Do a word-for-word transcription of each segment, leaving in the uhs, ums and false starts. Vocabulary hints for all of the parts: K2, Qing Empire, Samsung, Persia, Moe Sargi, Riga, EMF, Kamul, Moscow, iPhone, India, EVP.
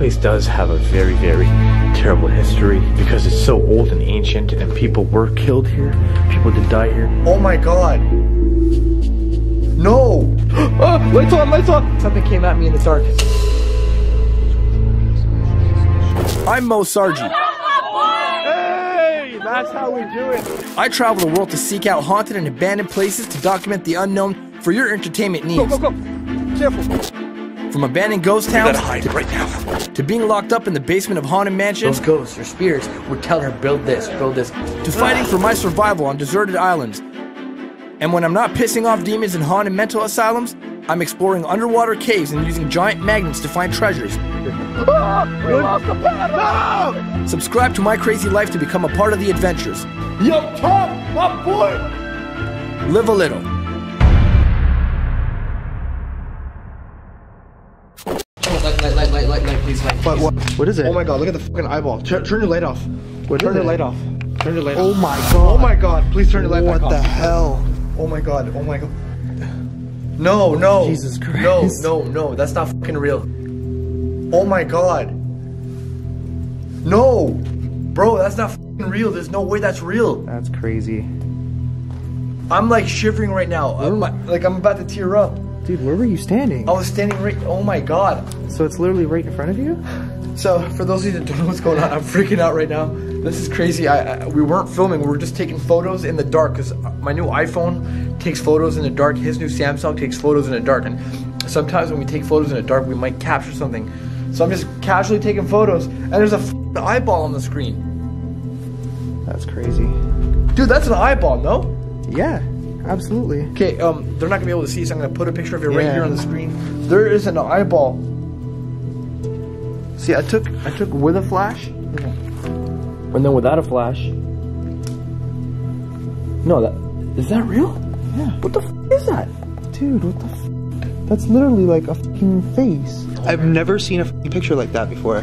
place does have a very, very terrible history because it's so old and ancient, and people were killed here. People did die here. Oh my god! No! Ah, lights on, lights on! Something came at me in the dark. I'm Moe Sargi. That's how we do it. I travel the world to seek out haunted and abandoned places to document the unknown for your entertainment needs. Go, go, go. Careful. From abandoned ghost towns hide right now. to being locked up in the basement of haunted mansions. Those ghosts or spirits would tell her, build this, build this. To fighting for my survival on deserted islands. And when I'm not pissing off demons in haunted mental asylums, I'm exploring underwater caves and using giant magnets to find treasures. Ah, we lost the paddle! No! Subscribe to My Crazy Life to become a part of the adventures. Yo, Tom, my boy! Live a little. Light, light, light, light, light, light, please, light. But what? What is it? Oh my god, look at the fucking eyeball. Turn, turn your light off. What turn your light off. Turn your light off. Oh my god. Oh my god, please turn your light back off. What the hell? Oh my god, oh my god. No, no. Jesus Christ. No, no, no, that's not fucking real. Oh my god. No! Bro, that's not f***ing real. There's no way that's real. That's crazy. I'm like shivering right now. I'm like, like I'm about to tear up. Dude, where were you standing? I was standing right- oh my god. So it's literally right in front of you? So, for those of you that don't know what's going on, I'm freaking out right now. This is crazy. I, I We weren't filming. We were just taking photos in the dark because my new iPhone takes photos in the dark. His new Samsung takes photos in the dark. And sometimes when we take photos in the dark, we might capture something. So I'm just casually taking photos, and there's a f***ing eyeball on the screen. That's crazy. Dude, that's an eyeball, no? Yeah, absolutely. Okay, um, they're not going to be able to see, so I'm going to put a picture of it yeah. right here on the screen. There is an eyeball. See, I took I took with a flash, and then without a flash. No, that is that real? Yeah. What the f*** is that? Dude, what the f***? That's literally like a f***ing face. I've never seen a f***ing picture like that before.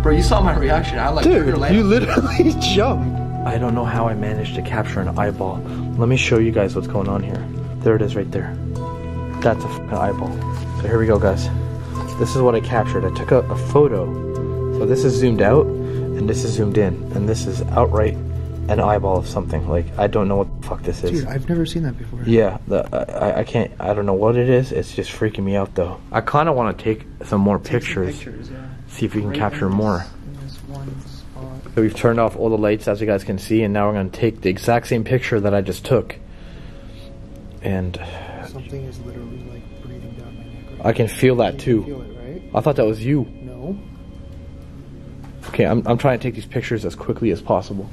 Bro, you saw my reaction. I like Dude, you literally jumped. I don't know how I managed to capture an eyeball. Let me show you guys what's going on here. There it is right there. That's a f***ing eyeball. So here we go, guys. This is what I captured. I took a, a photo. So this is zoomed out, and this is zoomed in. And this is outright an eyeball of something. Like, I don't know what the fuck this is. Dude, I've never seen that before. Yeah, the, I, I can't, I don't know what it is. It's just freaking me out though. I kind of want to take some more take pictures, some pictures yeah. see if we can right capture in this, more. In this one spot. So we've turned off all the lights, as you guys can see, and now we're going to take the exact same picture that I just took. And something is literally like breathing down my neck. Right I can feel that too. You feel it, right? I thought that was you. No. Okay, I'm, I'm trying to take these pictures as quickly as possible.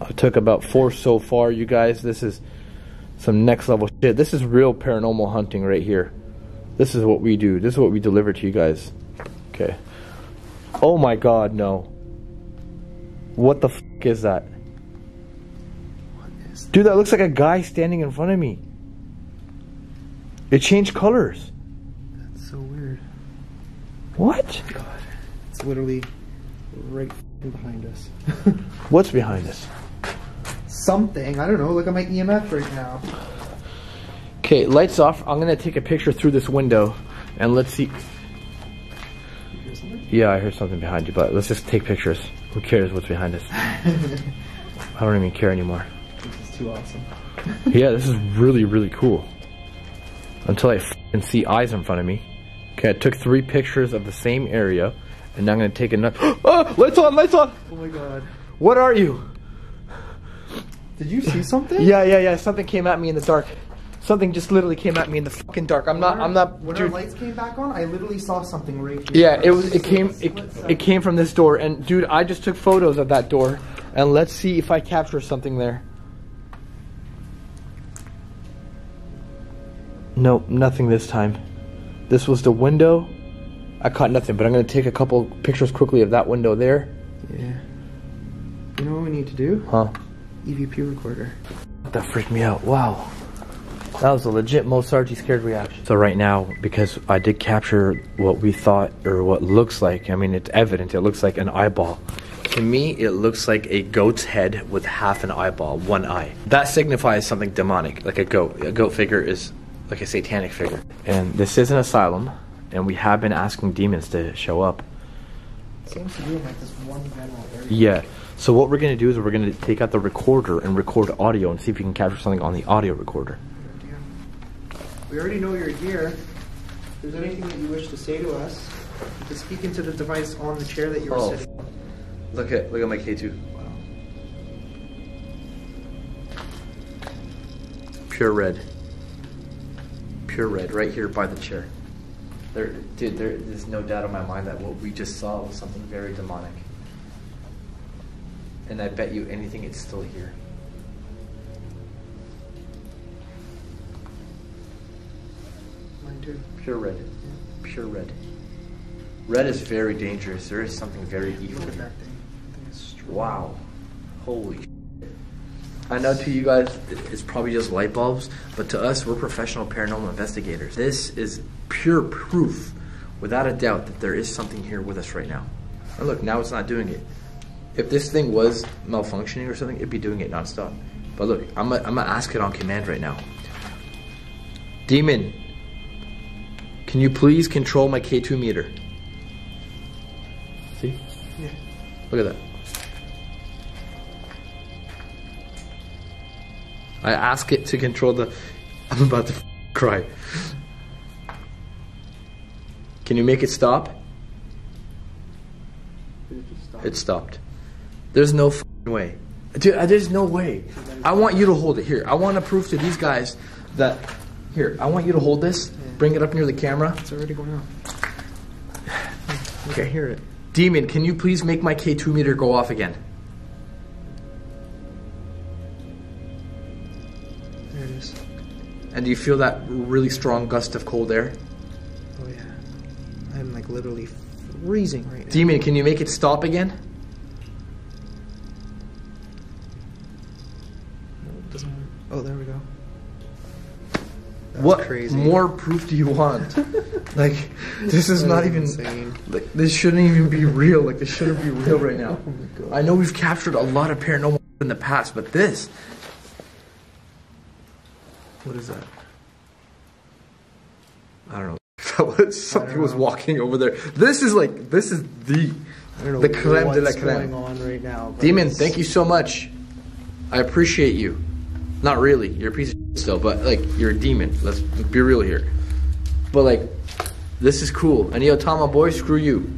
I took about four so far, you guys. This is some next level shit. This is real paranormal hunting right here. This is what we do. This is what we deliver to you guys. Okay. Oh my god, no. What the f*** is that? What is that? Dude, that looks like a guy standing in front of me. It changed colors. That's so weird. What? God. It's literally right behind us. What's behind us? Something. I don't know. Look at my E M F right now. Okay, lights off. I'm going to take a picture through this window and let's see. You hear something? Yeah, I heard something behind you, but let's just take pictures. Who cares what's behind us? I don't even care anymore. This is too awesome. Yeah, this is really, really cool. Until I f***ing see eyes in front of me. Okay, I took three pictures of the same area, and now I'm going to take another. Oh, lights on, lights on! Oh my god. What are you? Did you see something? Yeah, yeah, yeah. Something came at me in the dark. Something just literally came at me in the fucking dark. I'm not. Our, I'm not. When dude. our lights came back on, I literally saw something right here. Yeah, it was. It came. It, it came from this door. And dude, I just took photos of that door. And let's see if I capture something there. Nope, nothing this time. This was the window. I caught nothing. But I'm gonna take a couple pictures quickly of that window there. Yeah. You know what we need to do? Huh? E V P recorder. That freaked me out. Wow. That was a legit Moe Sargi scared reaction. So right now, because I did capture what we thought, or what looks like, I mean, it's evident, it looks like an eyeball. To me, it looks like a goat's head with half an eyeball, one eye. That signifies something demonic, like a goat. A goat figure is like a satanic figure. And this is an asylum. and we have been asking demons to show up. Seems to be in like this one general area. Yeah. So what we're going to do is we're going to take out the recorder and record audio and see if we can capture something on the audio recorder. Yeah. We already know you're here. If there's anything that you wish to say to us, you can speak into the device on the chair that you were oh. sitting on. Look at, look at my K two. Wow. Pure red. Pure red right here by the chair. There, dude, there is no doubt in my mind that what we just saw was something very demonic. And I bet you anything it's still here. Mine too. Pure red. Yeah. Pure red. Red is very dangerous. There is something very evil in that thing. Wow. Holy shit. I know to you guys it's probably just light bulbs, but to us we're professional paranormal investigators. This is pure proof, without a doubt, that there is something here with us right now. And look, now it's not doing it. If this thing was malfunctioning or something, it'd be doing it nonstop. But look, I'm gonna I'm ask it on command right now. Demon, can you please control my K two meter? See? Yeah. Look at that. I ask it to control the... I'm about to f cry. Can you make it stop? Did it just stop? It stopped. There's no f way. Dude, there's no way. I want you to hold it. Here, I want to prove to these guys that... Here, I want you to hold this. Yeah. Bring it up near the camera. It's already going on. Okay, I hear it. Demon, can you please make my K two meter go off again? There it is. And do you feel that really strong gust of cold air? Oh yeah. I'm like literally freezing right now. Demon, can you make it stop again? No, it doesn't work. Oh, there we go. That's what crazy. More proof do you want? Like, this is that not even, insane. Like, this shouldn't even be real. Like, this shouldn't be real right now. Oh my God. I know we've captured a lot of paranormal in the past, but this. What is that? I don't know. Something was walking over there. This is like, this is the, I don't know the creme de la creme. Going on right now, Demon, it's... thank you so much. I appreciate you. Not really. You're a piece of shit still, but like, you're a demon. Let's be real here. But like, this is cool. And yo, Tama boy, screw you.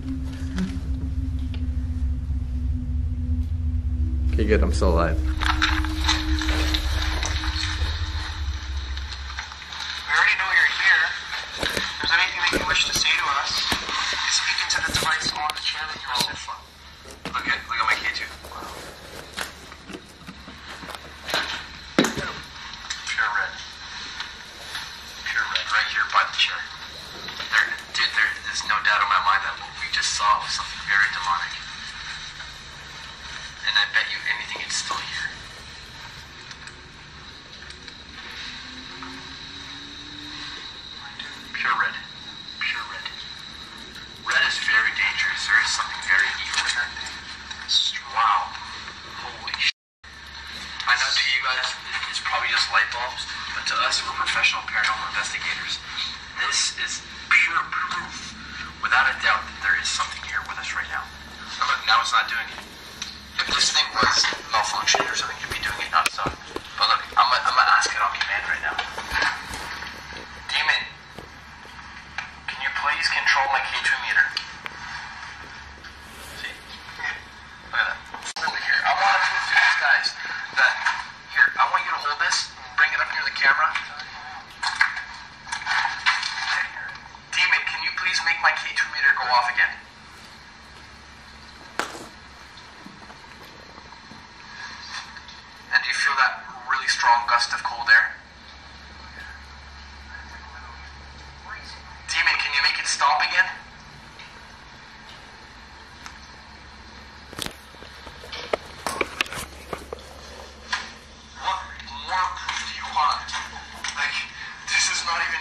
Okay, good. I'm still alive. We already know you're here. If there's anything that you wish to say to us, you speak into the device on the chair that you were sitting on. Look at, look at my K two. Saw something very demonic, and I bet you anything it's still here. Pure red, pure red. Red is very dangerous. There is something very evil in that thing. Wow, holy shit! I know to you guys it's probably just light bulbs, but to us we're professional paranormal investigators. This is pure proof. Without a doubt that there is something here with us right now. But look, now it's not doing it. If this thing was malfunctioning or something, it'd be doing it nonstop. But look, I'm gonna, I'm gonna ask it on command right now. Demon, can you please control my K two meter? See? Yeah. Look at that. Look here. I want to prove to these guys that, here, I want you to hold this, bring it up near the camera. Please make my K two meter go off again. And do you feel that really strong gust of cold air? Demon, can you make it stop again? What more proof do you want? Like, this is not even,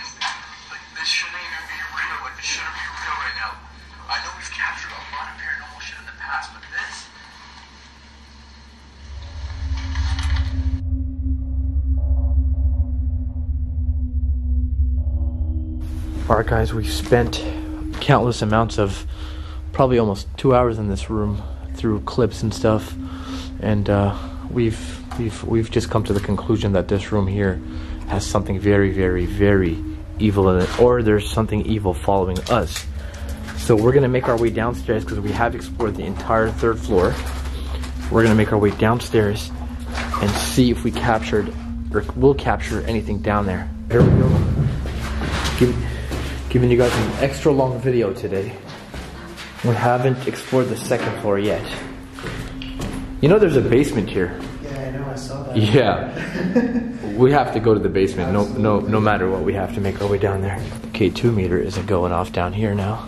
like, this shouldn't even be real. Like, this shouldn't be real right now. I know we've captured a lot of paranormal shit in the past, but this... Alright guys, we've spent countless amounts of probably almost two hours in this room through clips and stuff, and uh, we've we've we've just come to the conclusion that this room here has something very, very, very evil in it, or there's something evil following us. So we're gonna make our way downstairs because we have explored the entire third floor. We're gonna make our way downstairs and see if we captured or will capture anything down there. Here we go. Give, giving you guys an extra long video today. We haven't explored the second floor yet. You know there's a basement here. Yeah, I know, I saw that. Yeah. We have to go to the basement. No, no, no matter what, we have to make our way down there. The K two meter isn't going off down here now.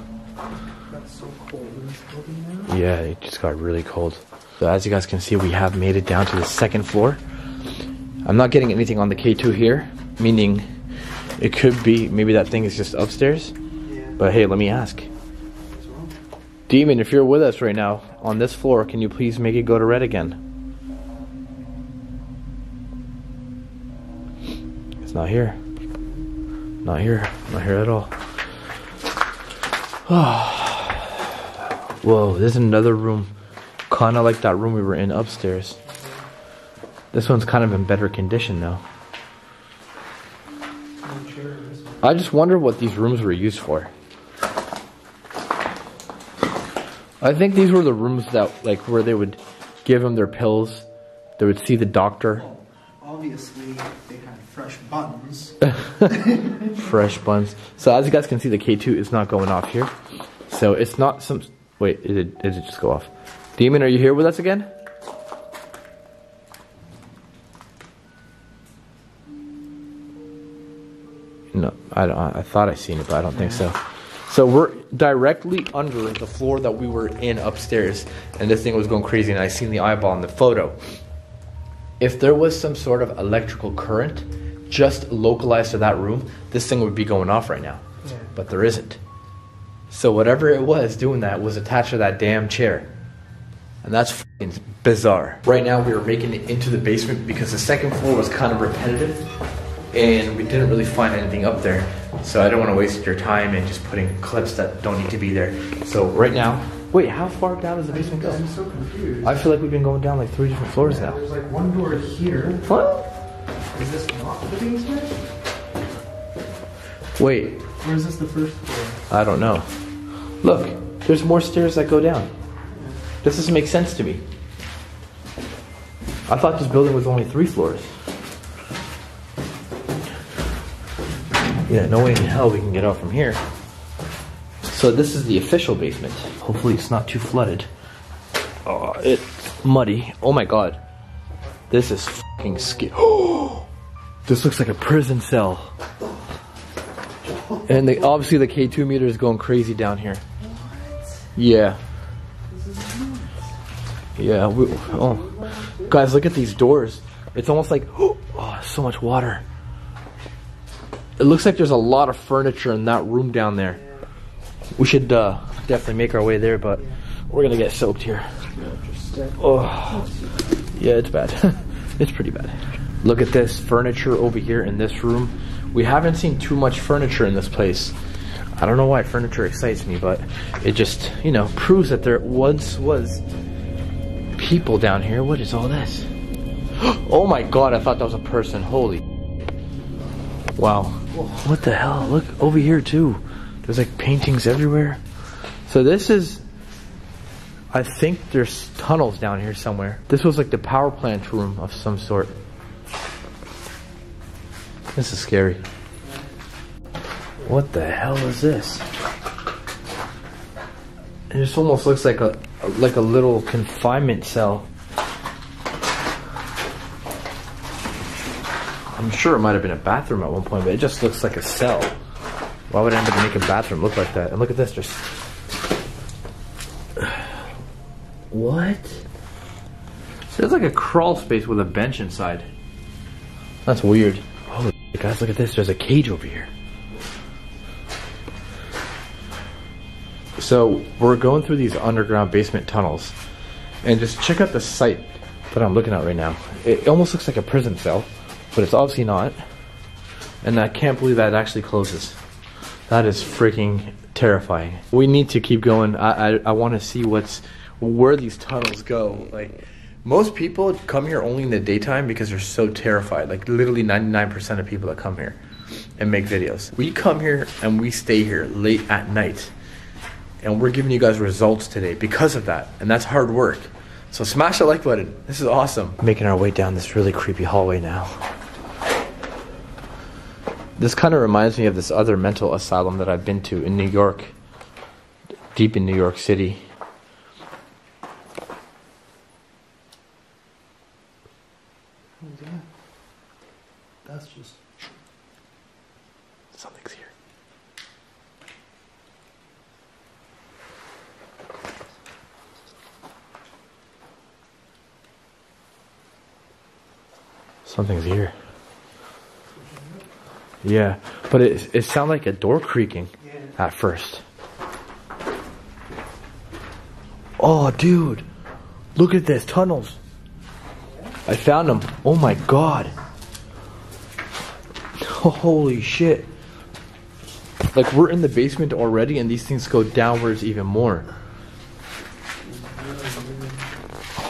That's so cold in this building now. Yeah, it just got really cold. So as you guys can see, we have made it down to the second floor. I'm not getting anything on the K two here, meaning it could be maybe that thing is just upstairs. Yeah. But hey, let me ask. Demon, if you're with us right now on this floor, can you please make it go to red again? It's not here. Not here. Not here at all. Oh. Whoa, this is another room. Kinda like that room we were in upstairs. This one's kind of in better condition though. I just wonder what these rooms were used for. I think these were the rooms that, like, where they would give them their pills. They would see the doctor. Well, obviously, they had fresh buns. Fresh buns. So as you guys can see, the K two is not going off here. So it's not some... Wait, did it, did it just go off? Demon, are you here with us again? No, I don't. I thought I seen it, but I don't think so. So we're directly under the floor that we were in upstairs, and this thing was going crazy, and I seen the eyeball in the photo. If there was some sort of electrical current just localized to that room, this thing would be going off right now. Yeah. But there isn't. So whatever it was doing that was attached to that damn chair. And that's fucking bizarre. Right now we are making it into the basement because the second floor was kind of repetitive. And we didn't really find anything up there. So I don't want to waste your time and just putting clips that don't need to be there. So right now, wait, how far down does the basement go? I'm so confused. I feel like we've been going down like three different floors yeah, now. There's like one door here. What? Is this not the basement? Wait. Or is this the first floor? I don't know. Look, there's more stairs that go down. This doesn't make sense to me. I thought this building was only three floors. Yeah, no way in hell we can get out from here. So this is the official basement. Hopefully it's not too flooded. Oh, it's muddy. Oh my god. This is fucking scary. This looks like a prison cell. And the, obviously the K two meter is going crazy down here. What? Yeah. This is nuts. Yeah. We, oh, guys, look at these doors. It's almost like oh, so much water. It looks like there's a lot of furniture in that room down there. We should uh, definitely make our way there, but we're gonna get soaked here. Oh, yeah, it's bad. It's pretty bad. Look at this furniture over here in this room. We haven't seen too much furniture in this place. I don't know why furniture excites me, but it just, you know, proves that there once was people down here. What is all this? Oh my god, I thought that was a person. Holy. Wow. What the hell? Look over here too. There's like paintings everywhere. So this is, I think there's tunnels down here somewhere. This was like the power plant room of some sort. This is scary. What the hell is this? It just almost looks like a like a little confinement cell. I'm sure it might have been a bathroom at one point, but it just looks like a cell. Why would anybody make a bathroom look like that? And look at this, just... What? So there's like a crawl space with a bench inside. That's weird. Holy guys, look at this, there's a cage over here. So we're going through these underground basement tunnels. And just check out the site that I'm looking at right now. It almost looks like a prison cell. But it's obviously not, and I can't believe that it actually closes. That is freaking terrifying. We need to keep going. I I, I want to see what's where these tunnels go. Like, most people come here only in the daytime because they're so terrified. Like, literally ninety-nine percent of people that come here and make videos. We come here and we stay here late at night. And we're giving you guys results today because of that. And that's hard work. So smash the like button. This is awesome. Making our way down this really creepy hallway now. This kind of reminds me of this other mental asylum that I've been to in New York. Deep in New York City. That's just... something's here. Something's here. Yeah, but it, it sounded like a door creaking at first. Oh, dude. Look at this. Tunnels. I found them. Oh, my God. Holy shit. Like, we're in the basement already and these things go downwards even more.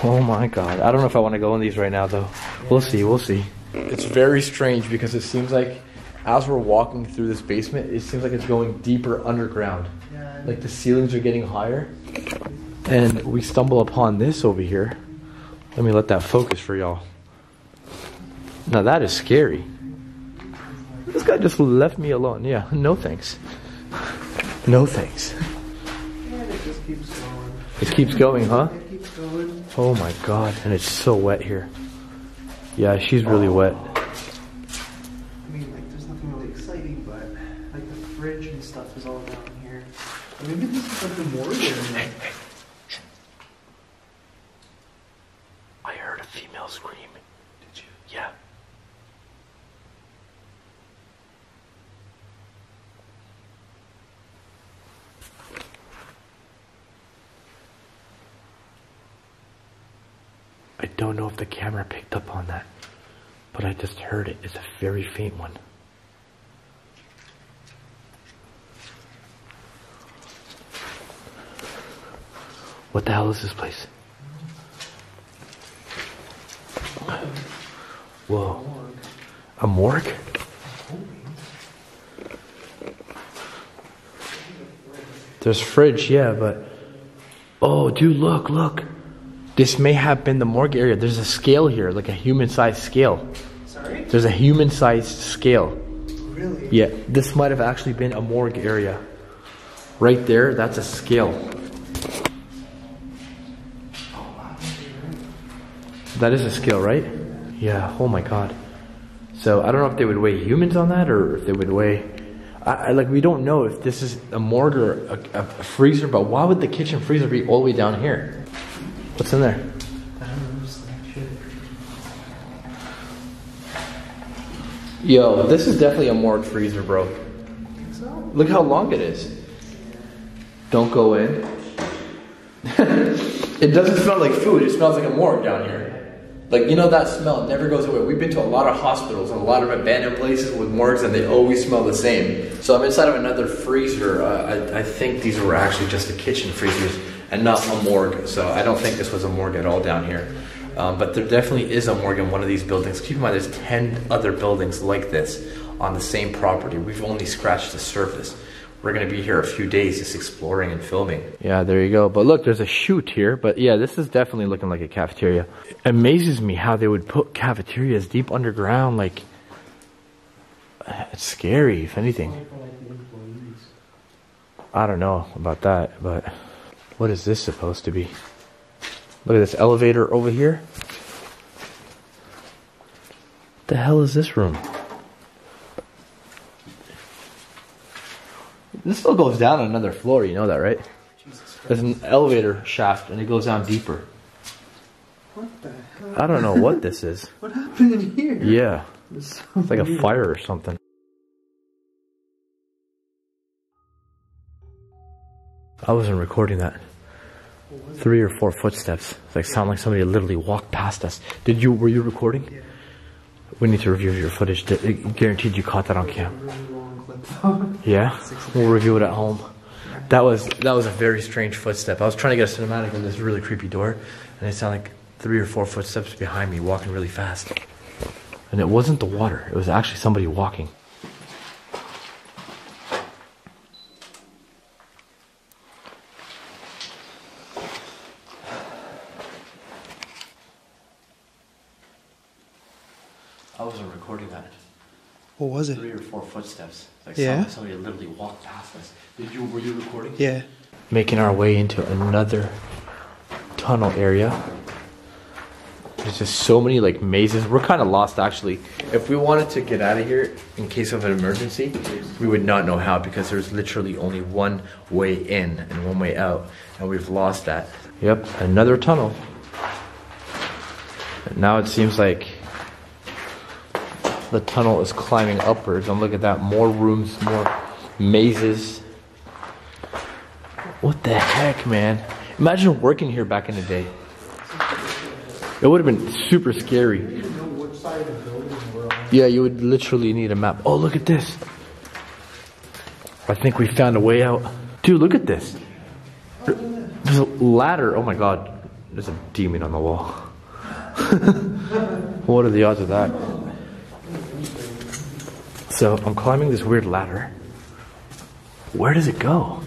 Oh my god. I don't know if I want to go in these right now though. We'll see, we'll see. It's very strange because it seems like as we're walking through this basement, it seems like it's going deeper underground. Like the ceilings are getting higher. And we stumble upon this over here. Let me let that focus for y'all. Now that is scary. This guy just left me alone. Yeah, no thanks. No thanks. Yeah, it just keeps going. It keeps going, huh? It keeps going. Oh my god, and it's so wet here. Yeah, she's really oh. wet. I mean, like, there's nothing really exciting, but, like, the fridge and stuff is all down here. Maybe this is something more than... I heard a female scream. Did you? Yeah. I don't know if the camera picked up on that, but I just heard it. It's a very faint one. What the hell is this place? Whoa. A morgue? There's a fridge, yeah, but... Oh, dude, look, look. This may have been the morgue area. There's a scale here, like a human-sized scale. Sorry? There's a human-sized scale. Really? Yeah, this might have actually been a morgue area. Right there, that's a scale. That is a scale, right? Yeah, oh my god. So, I don't know if they would weigh humans on that, or if they would weigh... I, I, like, we don't know if this is a morgue or a, a, a freezer, but why would the kitchen freezer be all the way down here? What's in there? I don't know, just like shit. Yo, this is definitely a morgue freezer, bro. Think so? Look how long it is. Yeah. Don't go in. It doesn't smell like food. It smells like a morgue down here. Like, you know that smell? It never goes away. We've been to a lot of hospitals and a lot of abandoned places with morgues, and they always smell the same. So I'm inside of another freezer. Uh, I, I think these were actually just the kitchen freezers. And not a morgue, so I don't think this was a morgue at all down here. Um, but there definitely is a morgue in one of these buildings. Keep in mind there's ten other buildings like this on the same property. We've only scratched the surface. We're gonna be here a few days just exploring and filming. Yeah, there you go. But look, there's a chute here, but yeah, this is definitely looking like a cafeteria. It amazes me how they would put cafeterias deep underground, like, it's scary, if anything. I don't know about that, but... What is this supposed to be? Look at this elevator over here. What the hell is this room? This still goes down on another floor, you know that, right? There's an elevator shaft and it goes down deeper. What the hell? I don't know what this is. What happened in here? Yeah. It's like a fire or something. I wasn't recording that. Three or four footsteps. It's like sound like somebody literally walked past us. Did you? Were you recording? Yeah. We need to review your footage. It guaranteed you caught that on camera. Yeah. We'll review it at home. That was that was a very strange footstep. I was trying to get a cinematic in this really creepy door, and it sounded like three or four footsteps behind me walking really fast. And it wasn't the water, it was actually somebody walking. I wasn't recording that. What was it? Three or four footsteps. Like yeah. Somebody literally walked past us. Did you? Were you recording? Yeah. Making our way into another tunnel area. There's just so many like mazes. We're kind of lost actually. If we wanted to get out of here in case of an emergency, we would not know how, because there's literally only one way in and one way out, and we've lost that. Yep, another tunnel. And now it seems like the tunnel is climbing upwards, and look at that, more rooms, more mazes. What the heck, man? Imagine working here back in the day. It would have been super scary. You didn't know what side of the building we're on. Yeah, you would literally need a map. Oh, look at this. I think we found a way out. Dude, look at this. There's a ladder. Oh my god, there's a demon on the wall. What are the odds of that? So I'm climbing this weird ladder. Where does it go?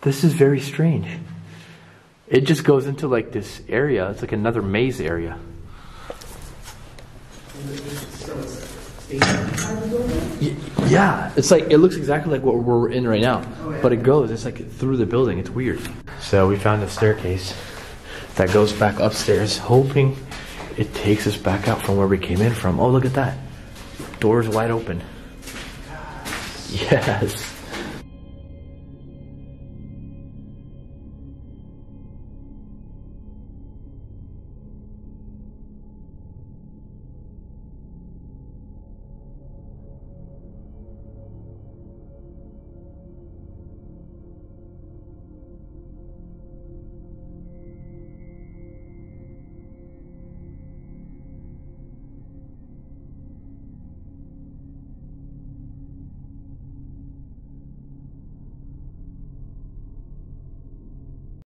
This is very strange. It just goes into like this area. It's like another maze area. Yeah, it's like, it looks exactly like what we're in right now, but it goes, it's like through the building. It's weird. So we found a staircase that goes back upstairs, hoping it takes us back out from where we came in from. Oh, look at that. Doors wide open. Yes.